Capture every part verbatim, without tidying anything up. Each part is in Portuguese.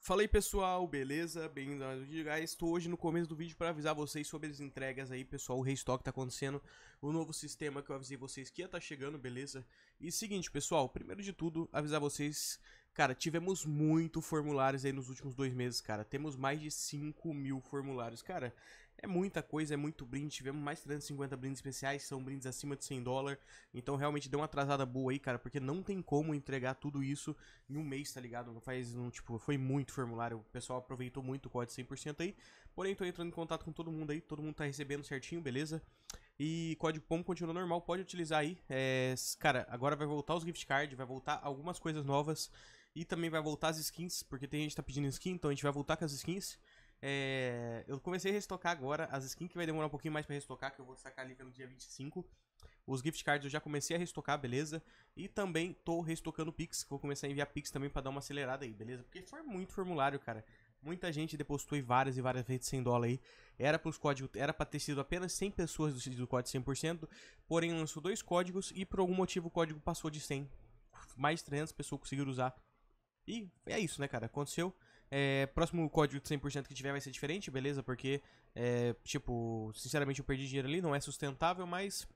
Fala aí pessoal, beleza? Bem-vindo a mais um vídeo, guys. Estou hoje no começo do vídeo para avisar vocês sobre as entregas aí, pessoal. O restock tá acontecendo, o novo sistema que eu avisei vocês que ia tá chegando, beleza? E seguinte, pessoal, primeiro de tudo, avisar vocês, cara, tivemos muito formulários aí nos últimos dois meses, cara. Temos mais de cinco mil formulários, cara. É muita coisa, é muito brinde. Tivemos mais trezentos e cinquenta brindes especiais, são brindes acima de cem dólares. Então realmente deu uma atrasada boa aí, cara, porque não tem como entregar tudo isso em um mês, tá ligado? Não faz, não, tipo, foi muito formulário. O pessoal aproveitou muito o código cem por cento aí. Porém, tô entrando em contato com todo mundo aí, todo mundo tá recebendo certinho, beleza? E código P O M continua normal, pode utilizar aí. É, cara, agora vai voltar os gift cards, vai voltar algumas coisas novas. E também vai voltar as skins, porque tem gente que tá pedindo skin, então a gente vai voltar com as skins. É, eu comecei a restocar agora as skins que vai demorar um pouquinho mais pra restocar, que eu vou sacar ali pelo dia vinte e cinco. Os gift cards eu já comecei a restocar, beleza? E também tô restocando Pix, vou começar a enviar Pix também pra dar uma acelerada aí, beleza? Porque foi muito formulário, cara. Muita gente depositou várias e várias vezes cem dólares aí. Era pros códigos, era pra ter sido apenas cem pessoas do, do código cem por cento. Porém lançou dois códigos e por algum motivo o código passou de cem. Mais trezentas pessoas conseguiram usar. E é isso, né, cara? Aconteceu. É, próximo código de cem por cento que tiver vai ser diferente, beleza? Porque, é, tipo, sinceramente eu perdi dinheiro ali, não é sustentável, mas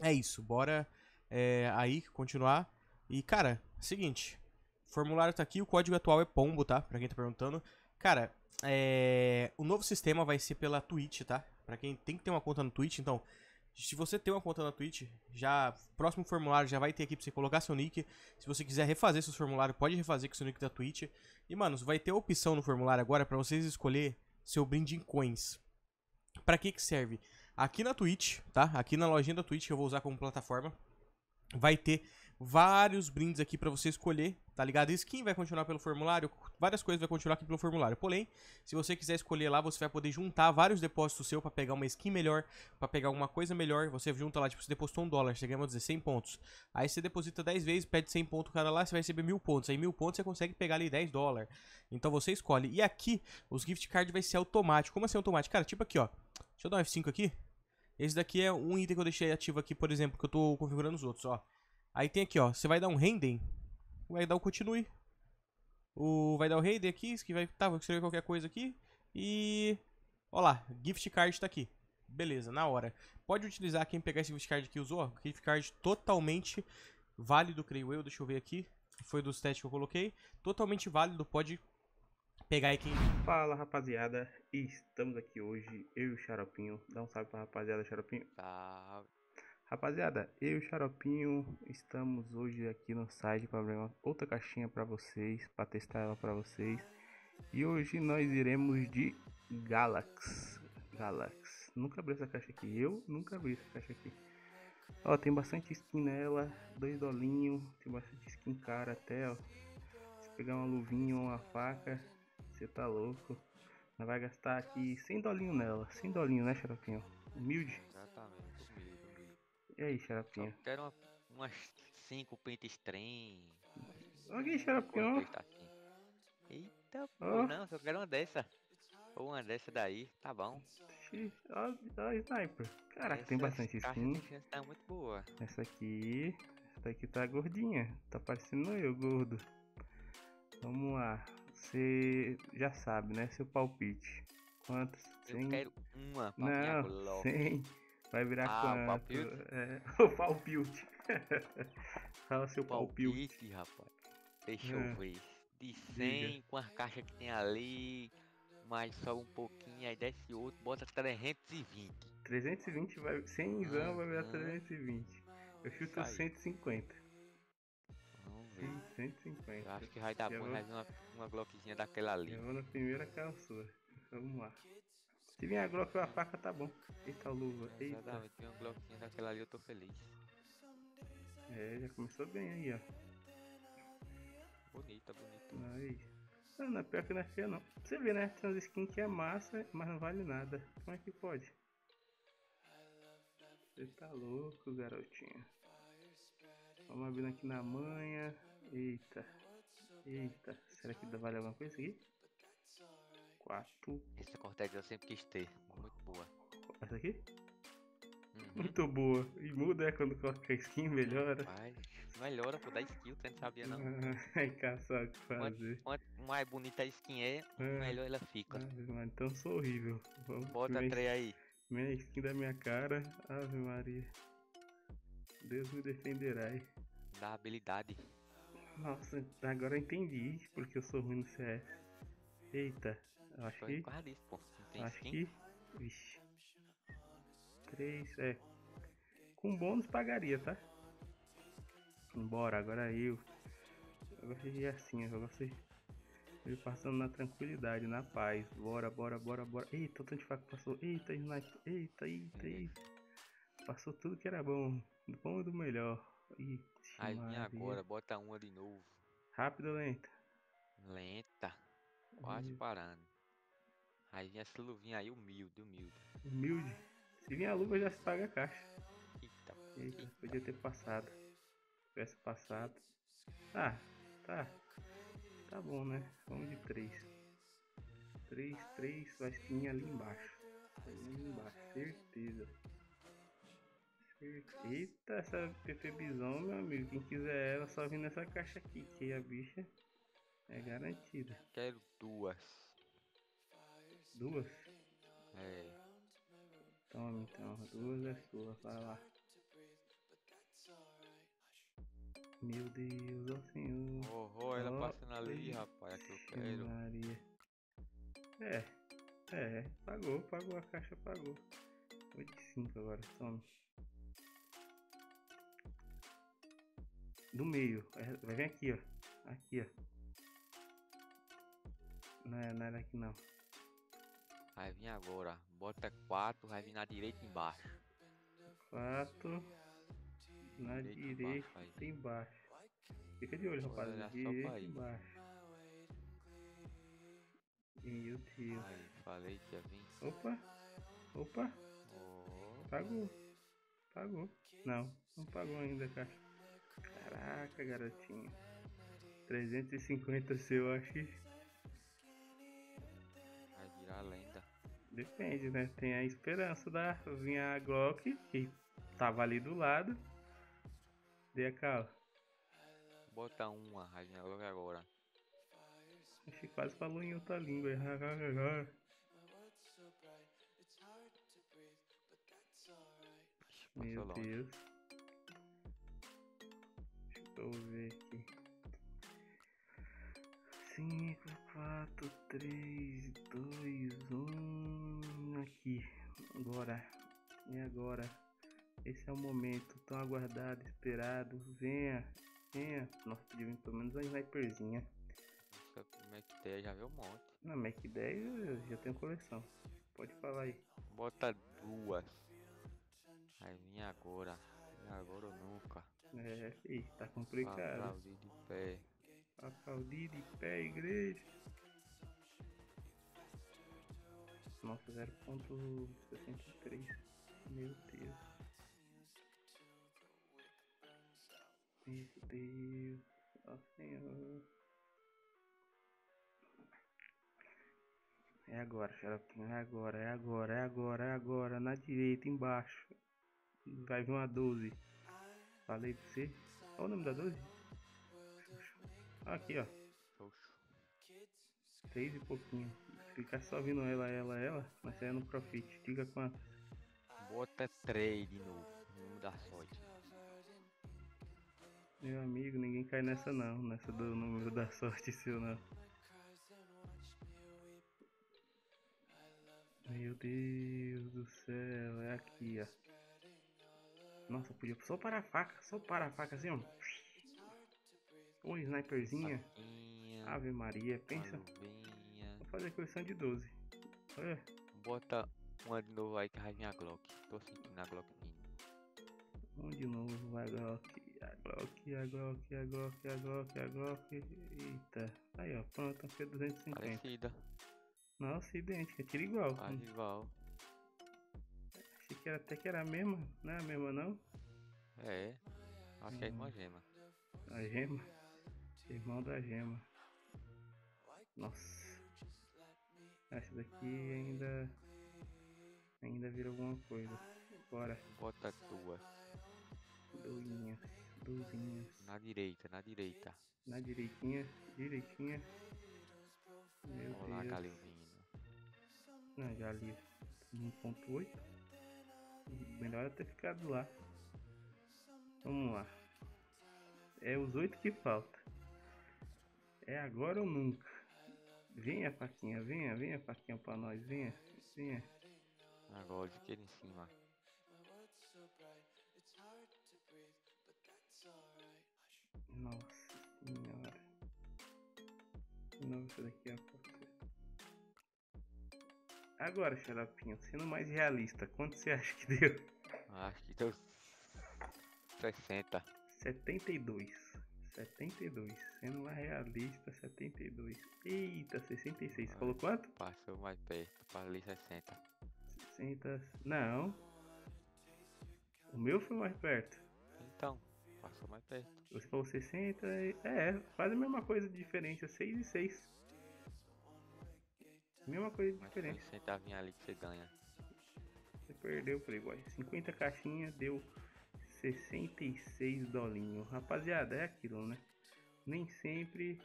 é isso. Bora é, aí continuar. E, cara, seguinte. Formulário tá aqui, o código atual é pombo, tá? Pra quem tá perguntando. Cara, é, o novo sistema vai ser pela Twitch, tá? Pra quem tem que ter uma conta no Twitch, então... Se você tem uma conta na Twitch, já próximo formulário já vai ter aqui pra você colocar seu nick. Se você quiser refazer seus formulários, pode refazer com seu nick da Twitch. E, mano, vai ter a opção no formulário agora pra vocês escolher seu brinde em coins. Pra que que serve? Aqui na Twitch, tá? Aqui na lojinha da Twitch que eu vou usar como plataforma, vai ter vários brindes aqui pra você escolher, tá ligado? Skin vai continuar pelo formulário, várias coisas vai continuar aqui pelo formulário. Porém, se você quiser escolher lá, você vai poder juntar vários depósitos seu pra pegar uma skin melhor, pra pegar alguma coisa melhor. Você junta lá, tipo, você depositou um dólar, você ganha, vamos dizer, cem pontos. Aí você deposita dez vezes, pede cem pontos cada lá, você vai receber mil pontos. Aí mil pontos você consegue pegar ali dez dólares. Então você escolhe. E aqui, os gift cards vai ser automático. Como assim automático? Cara, tipo aqui, ó. Deixa eu dar um F cinco aqui. Esse daqui é um item que eu deixei ativo aqui, por exemplo, que eu tô configurando os outros, ó. Aí tem aqui, ó, você vai dar um render, vai dar o continue, o, vai dar o render aqui, que vai, tá, vou escrever qualquer coisa aqui, e, ó lá, gift card tá aqui, beleza, na hora. Pode utilizar, quem pegar esse gift card aqui usou, ó, gift card totalmente válido, creio eu, deixa eu ver aqui, foi dos testes que eu coloquei, totalmente válido, pode pegar aí quem... Fala, rapaziada, estamos aqui hoje, eu e o Xaropinho, dá um salve pra rapaziada, Xaropinho. Salve. Tá. Rapaziada, eu e o Xaropinho estamos hoje aqui no site para abrir uma outra caixinha para vocês, para testar ela para vocês. E hoje nós iremos de Galaxy. Galaxy. Nunca abri essa caixa aqui, eu nunca abri essa caixa aqui. Ó, tem bastante skin nela, dois dolinhos, tem bastante skin cara até, ó. Se pegar uma luvinha ou uma faca, você tá louco. Nós vai gastar aqui cem dolinhos nela, cem dolinhos, né, Xaropinho? Humilde. Exatamente, humilde. E aí, Xaropinho? Eu quero uma, umas cinco pentes trem. Ok, Xaropinho. Eita, oh. Pô, não, só quero uma dessa. Ou uma dessa daí, tá bom. Ó, ó, sniper. Caraca, essa tem bastante skin. Essa tá muito boa. Essa aqui, essa daqui tá gordinha. Tá parecendo eu, gordo. Vamos lá. Você já sabe, né? Seu palpite. Quantas? Eu cem? Quero uma pra minha Glock. cem. Vai virar ah, quanto? O palpite. É, fala seu palpite. Palpite, rapaz. Deixa é. eu ver. De cem, diga. Com as caixas que tem ali, mais só um pouquinho, aí desce outro, bota trezentos e vinte. trezentos e vinte vai... cem ah, vai virar trezentos e vinte. Eu chuto aí. cento e cinquenta. Vamos ver. cento e cinquenta. Eu acho que vai dar bom, vai vou... uma, uma glockzinha daquela ali. Eu vou na primeira calçura. Vamos lá. Se vier a Glock ou a faca, tá bom. Eita, luva. Eita. Já dá, tem uma Glockinha daquela ali, eu tô feliz. É, já começou bem aí, ó. Bonita, bonita. Aí. Não, não é pior que não é feia, não. Você vê, né? Tem umas skins que é massa, mas não vale nada. Como é que pode? Você tá louco, garotinho. Vamos abrindo aqui na manha. Eita. Eita. Será que vale alguma coisa aqui? quatro. Essa corteza eu sempre quis ter, muito boa. Essa aqui? Muito boa. E muda é quando coloca a skin, melhora. Ai, melhora, pô, dá skill, tu não sabia não. Ai, caçar o que fazer. Quanto mais bonita a skin é, ah, melhor ela fica. Ave Maria, então eu sou horrível. Vamos. Bota minha, a três aí. Minha skin da minha cara, Ave Maria. Deus me defenderá. Aí. Da habilidade. Nossa, agora eu entendi porque eu sou ruim no C S. Eita, eu acho que... Disso, pô. Tem acho skin? Que... Vixe. três, é. Com bônus pagaria, tá? Embora, agora eu... Eu gosto de ir assim, eu gosto de ir passando na tranquilidade, na paz. Bora, bora, bora, bora. Eita, o tanto de faca passou. Eita, sniper. Eita, eita, eita. Passou tudo que era bom. Do bom e do melhor. Ixi, aí vem agora, bota uma de novo. Rápido ou lenta? Lenta. Quase aí. Parando. Aí vem essa luvinha aí, humilde, humilde. Humilde? Se vir a luva já se paga a caixa. Eita, eita, eita. Podia ter passado. Tivesse passado. Ah, tá. Tá bom, né? Vamos de três. três, três, vai skin ali embaixo. Ali embaixo, certeza. Eita, essa P P Bison, meu amigo. Quem quiser ela, só vir nessa caixa aqui, que a bicha é garantida. Quero duas. Duas? É. Toma então, duas é sua, vai lá. Meu Deus, ó Senhor. Oh, oh, ela oh, passando ali, rapaz, é que eu quero. Maria. É, é, pagou, pagou, a caixa pagou. oito e cinco agora, toma. Do meio, vai vir aqui, ó. Aqui, ó. Não é nada aqui, não. Vai vir agora. Bota quatro, vai vir na direita embaixo. quatro. Na direita, direita embaixo, embaixo. Fica de olho, rapaz. Na direita embaixo. Meu Deus. Aí, falei que ia vir. Opa. Opa. Oh. Pagou. Pagou. Não, não pagou ainda, cara. Caraca, garotinho. trezentos e cinquenta seu, acho que... Vai virar lenda. Depende, né? Tem a esperança da vinha Glock, que tava ali do lado. Dê a cala. Bota uma, a vinha Glock agora. Acho que quase falou em outra língua. Meu Deus. Deixa eu ver aqui. cinco, quatro, três, dois, um. Aqui. Bora. E agora? Esse é o momento tão aguardado, esperado. Venha, venha. Nossa, podia vir pelo menos uma sniperzinha. mac dez já veio um monte. Na mac dez eu já tenho coleção. Pode falar aí. Bota duas. Aí vem agora. Agora ou nunca. É, filho, tá complicado. Aplaudir de pé. Aplaudir de pé, igreja. Nossa, zero ponto sessenta e três. Meu Deus. Meu Deus. Ó Senhor. É agora, Xaropinho. É agora, é agora, é agora, é agora. Na direita, embaixo. Vai vir uma doze. Falei pra você. Olha o nome da doze. Aqui, ó. Três e pouquinho. Ficar só vindo ela, ela, ela. Mas aí é no profit. Diga quanto. Bota três de novo. Vamos dar sorte. Meu amigo, ninguém cai nessa não. Nessa do número da sorte seu não. Meu Deus do céu. É aqui, ó. Nossa, podia só parar a faca, só parar a faca assim, ó. Uma sniperzinha. Faquinha, Ave Maria, pensa. Marinha. Vou fazer a coleção de doze. Olha. Bota uma de novo aí que vai vir a Glock. Tô sentindo a Glock vindo. Um de novo, a Glock, a Glock, a Glock, a Glock, a Glock, a Glock. Eita. Aí, ó, pronto, aqui é duzentos e cinquenta. Parecida. Nossa, idêntica, tira igual. Faz igual. Achei que era, até que era a mesma, não é a mesma não? É, acho hum. que é irmã gema. A gema? Irmão da gema. Nossa. Essa daqui ainda... Ainda vira alguma coisa. Bora. Bota a tua. Dozinha. Dozinha. Na direita, na direita. Na direitinha, direitinha. Meu Olá, Deus. Galilzinho. Não, já ali um ponto oito. Melhor ter ficado lá. Vamos lá. É os oito que falta. É agora ou nunca. Venha, Paquinha, venha, venha, Paquinha, pra nós, venha, venha. Agora de que ele em cima. Nossa senhora. Nossa, daqui a pouco. Agora, Xaropinho, sendo mais realista, quanto você acha que deu? Acho que deu sessenta. setenta e dois. setenta e dois. Sendo mais realista, setenta e dois. Eita, sessenta e seis. Você falou quanto? Passou mais perto. Falei sessenta. sessenta. Não. O meu foi mais perto. Então, passou mais perto. Você falou sessenta. É, faz a mesma coisa de diferença. seis e seis. Mesma coisa de diferença. Mas centavinho ali que você ganha. Você perdeu, Playboy. cinquenta caixinhas deu sessenta e seis dolinhos. Rapaziada, é aquilo, né? Nem sempre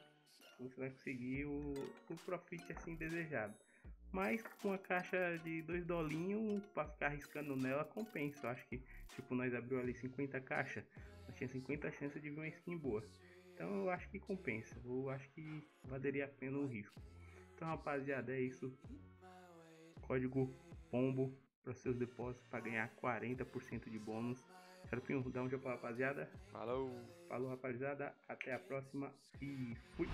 você vai conseguir o, o profit assim desejado, mas com a caixa de dois dolinhos para ficar arriscando nela compensa. Eu acho que tipo, nós abriu ali cinquenta caixas, nós tinha cinquenta chances de ver uma skin boa, então eu acho que compensa, eu acho que valeria a pena o risco. Então, rapaziada, é isso. Código POMBO para seus depósitos para ganhar quarenta por cento de bônus. Xaropinho, dá um tchau pra rapaziada. Falou. Falou, rapaziada. Até a próxima e fui.